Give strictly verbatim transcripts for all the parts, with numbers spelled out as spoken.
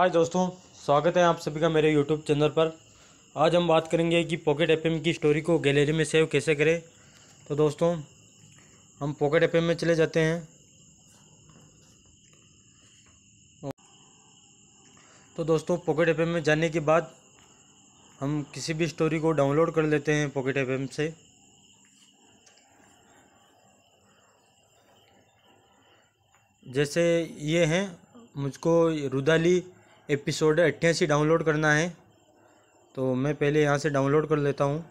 हाय दोस्तों, स्वागत है आप सभी का मेरे यूट्यूब चैनल पर। आज हम बात करेंगे कि पॉकेट एफएम की स्टोरी को गैलरी में सेव कैसे करें। तो दोस्तों, हम पॉकेट एफएम में चले जाते हैं। तो दोस्तों, पॉकेट एफएम में जाने के बाद हम किसी भी स्टोरी को डाउनलोड कर लेते हैं पॉकेट एफएम से। जैसे ये हैं, मुझको रुदाली एपिसोड अट्ठासी डाउनलोड करना है, तो मैं पहले यहाँ से डाउनलोड कर लेता हूँ।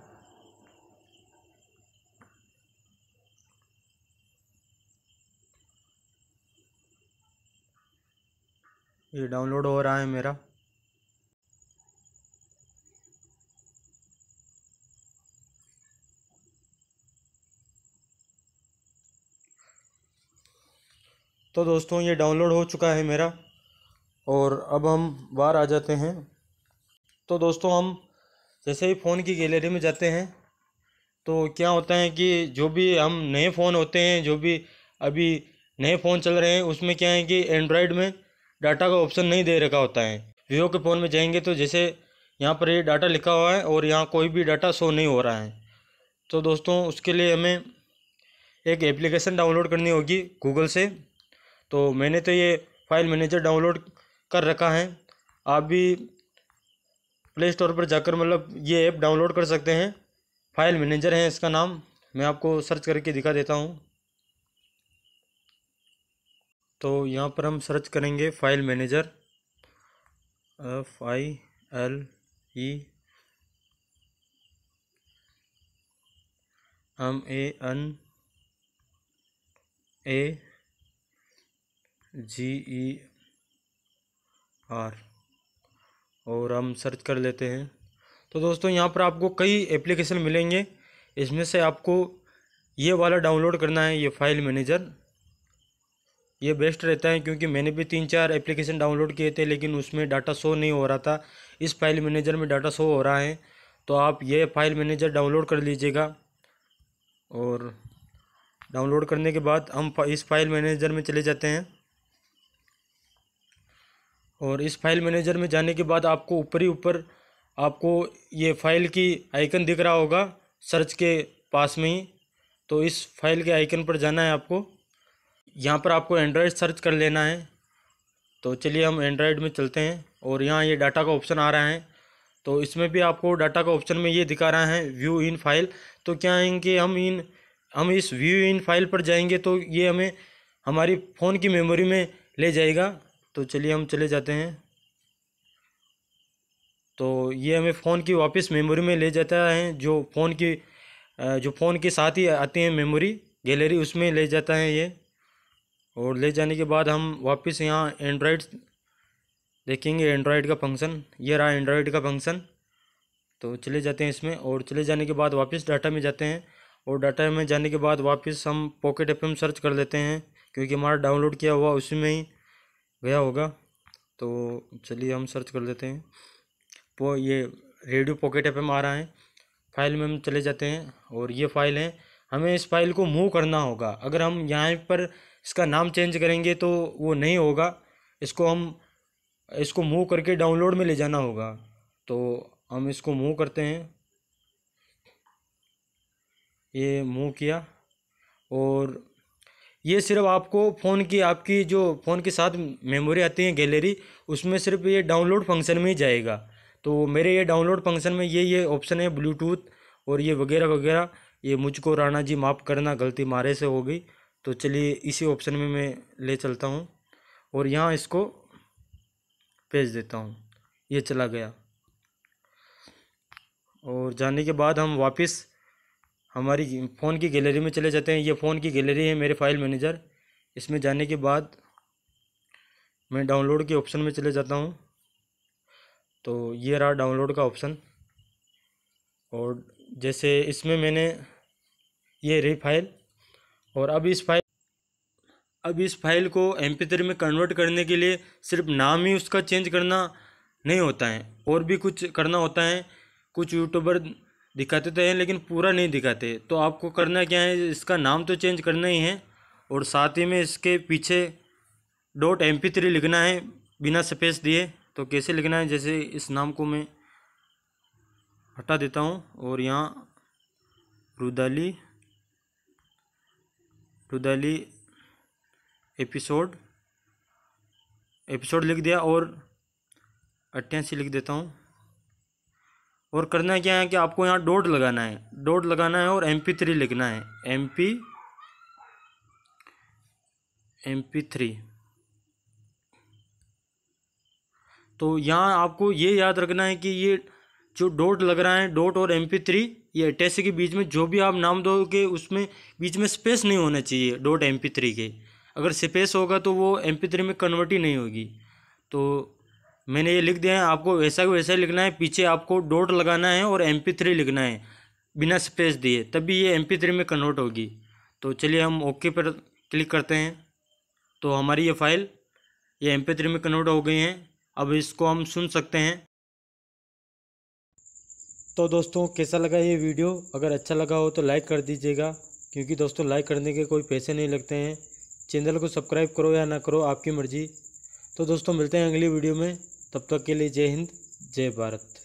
ये डाउनलोड हो रहा है मेरा। तो दोस्तों, ये डाउनलोड हो चुका है मेरा और अब हम बाहर आ जाते हैं। तो दोस्तों, हम जैसे ही फ़ोन की गैलरी में जाते हैं तो क्या होता है कि जो भी हम नए फ़ोन होते हैं, जो भी अभी नए फ़ोन चल रहे हैं, उसमें क्या है कि एंड्रॉयड में डाटा का ऑप्शन नहीं दे रखा होता है। वीवो के फ़ोन में जाएंगे तो जैसे यहाँ पर ये डाटा लिखा हुआ है और यहाँ कोई भी डाटा शो नहीं हो रहा है। तो दोस्तों, उसके लिए हमें एक एप्लीकेशन डाउनलोड करनी होगी गूगल से। तो मैंने तो ये फाइल मैनेजर डाउनलोड कर रखा है। आप भी प्ले स्टोर पर जाकर मतलब ये ऐप डाउनलोड कर सकते हैं। फाइल मैनेजर है इसका नाम, मैं आपको सर्च करके दिखा देता हूँ। तो यहाँ पर हम सर्च करेंगे file manager, F I L E M A N A G E R और हम सर्च कर लेते हैं। तो दोस्तों, यहाँ पर आपको कई एप्लीकेशन मिलेंगे, इसमें से आपको ये वाला डाउनलोड करना है। ये फाइल मैनेजर ये बेस्ट रहता है, क्योंकि मैंने भी तीन चार एप्लीकेशन डाउनलोड किए थे लेकिन उसमें डाटा शो नहीं हो रहा था। इस फाइल मैनेजर में डाटा शो हो रहा है, तो आप ये फाइल मैनेजर डाउनलोड कर लीजिएगा। और डाउनलोड करने के बाद हम इस फाइल मैनेजर में चले जाते हैं और इस फाइल मैनेजर में जाने के बाद आपको ऊपर ही ऊपर आपको ये फाइल की आइकन दिख रहा होगा सर्च के पास में ही। तो इस फाइल के आइकन पर जाना है आपको। यहाँ पर आपको एंड्रॉयड सर्च कर लेना है। तो चलिए हम एंड्रॉयड में चलते हैं और यहाँ ये डाटा का ऑप्शन आ रहा है। तो इसमें भी आपको डाटा का ऑप्शन में ये दिखा रहा है व्यू इन फाइल। तो क्या है कि हम इन हम इस व्यू इन फाइल पर जाएंगे तो ये हमें हमारी फ़ोन की मेमोरी में ले जाएगा। तो चलिए हम चले जाते हैं। तो ये हमें फ़ोन की वापस मेमोरी में ले जाता है, जो फ़ोन की जो फ़ोन के साथ ही आती है मेमोरी गैलरी, उसमें ले जाता है ये। और ले जाने के बाद हम वापस यहाँ एंड्रॉयड देखेंगे, एंड्रॉयड का फंक्शन। ये रहा एंड्रॉयड का फंक्शन। तो चले जाते हैं इसमें और चले जाने के बाद वापस डाटा में जाते हैं और डाटा में जाने के बाद वापस हम पॉकेट एफएम सर्च कर लेते हैं, क्योंकि हमारा डाउनलोड किया हुआ उसी में ही गया होगा। तो चलिए हम सर्च कर लेते हैं। तो ये रेडियो पॉकेट एफएम आ रहा है। फाइल में हम चले जाते हैं और ये फाइल है, हमें इस फाइल को मूव करना होगा। अगर हम यहाँ पर इसका नाम चेंज करेंगे तो वो नहीं होगा, इसको हम इसको मूव करके डाउनलोड में ले जाना होगा। तो हम इसको मूव करते हैं। ये मूव किया और ये सिर्फ आपको फ़ोन की आपकी जो फ़ोन के साथ मेमोरी आती है गैलरी, उसमें सिर्फ ये डाउनलोड फंक्शन में ही जाएगा। तो मेरे ये डाउनलोड फंक्शन में ये ये ऑप्शन है ब्लूटूथ और ये वगैरह वगैरह। ये मुझको राणा जी माफ़ करना, गलती मारे से हो गई। तो चलिए इसी ऑप्शन में मैं ले चलता हूँ और यहाँ इसको भेज देता हूँ। ये चला गया और जाने के बाद हम वापस हमारी फ़ोन की गैलरी में चले जाते हैं। ये फ़ोन की गैलरी है मेरे फाइल मैनेजर। इसमें जाने के बाद मैं डाउनलोड के ऑप्शन में चले जाता हूँ। तो ये रहा डाउनलोड का ऑप्शन और जैसे इसमें मैंने ये रही फाइल और अब इस फाइल अब इस फाइल को एम पी थ्री में कन्वर्ट करने के लिए सिर्फ नाम ही उसका चेंज करना नहीं होता है, और भी कुछ करना होता है। कुछ यूट्यूबर दिखाते तो हैं लेकिन पूरा नहीं दिखाते। तो आपको करना क्या है, इसका नाम तो चेंज करना ही है और साथ ही में इसके पीछे डॉट एम पी थ्री लिखना है बिना स्पेस दिए। तो कैसे लिखना है, जैसे इस नाम को मैं हटा देता हूँ और यहाँ रुदाली रुदाली एपिसोड एपिसोड लिख दिया और अट्ठासी लिख देता हूँ। और करना है क्या है कि आपको यहाँ डॉट लगाना है, डॉट लगाना है और एम पी थ्री लिखना है, M P M P three. तो यहाँ आपको ये याद रखना है कि ये जो डॉट लग रहा है, डॉट और एम पी थ्री, ये अट्ठासी के बीच में जो भी आप नाम दोगे उसमें बीच में स्पेस नहीं होना चाहिए डॉट एम पी थ्री के। अगर स्पेस होगा तो वो एम पी थ्री में कन्वर्ट ही नहीं होगी। तो मैंने ये लिख दिया है, आपको वैसा वैसा लिखना है, पीछे आपको डॉट लगाना है और एम पी थ्री लिखना है बिना स्पेस दिए, तभी ये एम पी थ्री में कन्वर्ट होगी। तो चलिए हम ओके पर क्लिक करते हैं। तो हमारी ये फाइल ये एम पी थ्री में कन्वर्ट हो गई है। अब इसको हम सुन सकते हैं। तो दोस्तों कैसा लगा ये वीडियो, अगर अच्छा लगा हो तो लाइक कर दीजिएगा, क्योंकि दोस्तों लाइक करने के कोई पैसे नहीं लगते हैं। चैनल को सब्सक्राइब करो या ना करो, आपकी मर्जी। तो दोस्तों मिलते हैं अगली वीडियो में, तब तक के लिए जय हिंद जय भारत।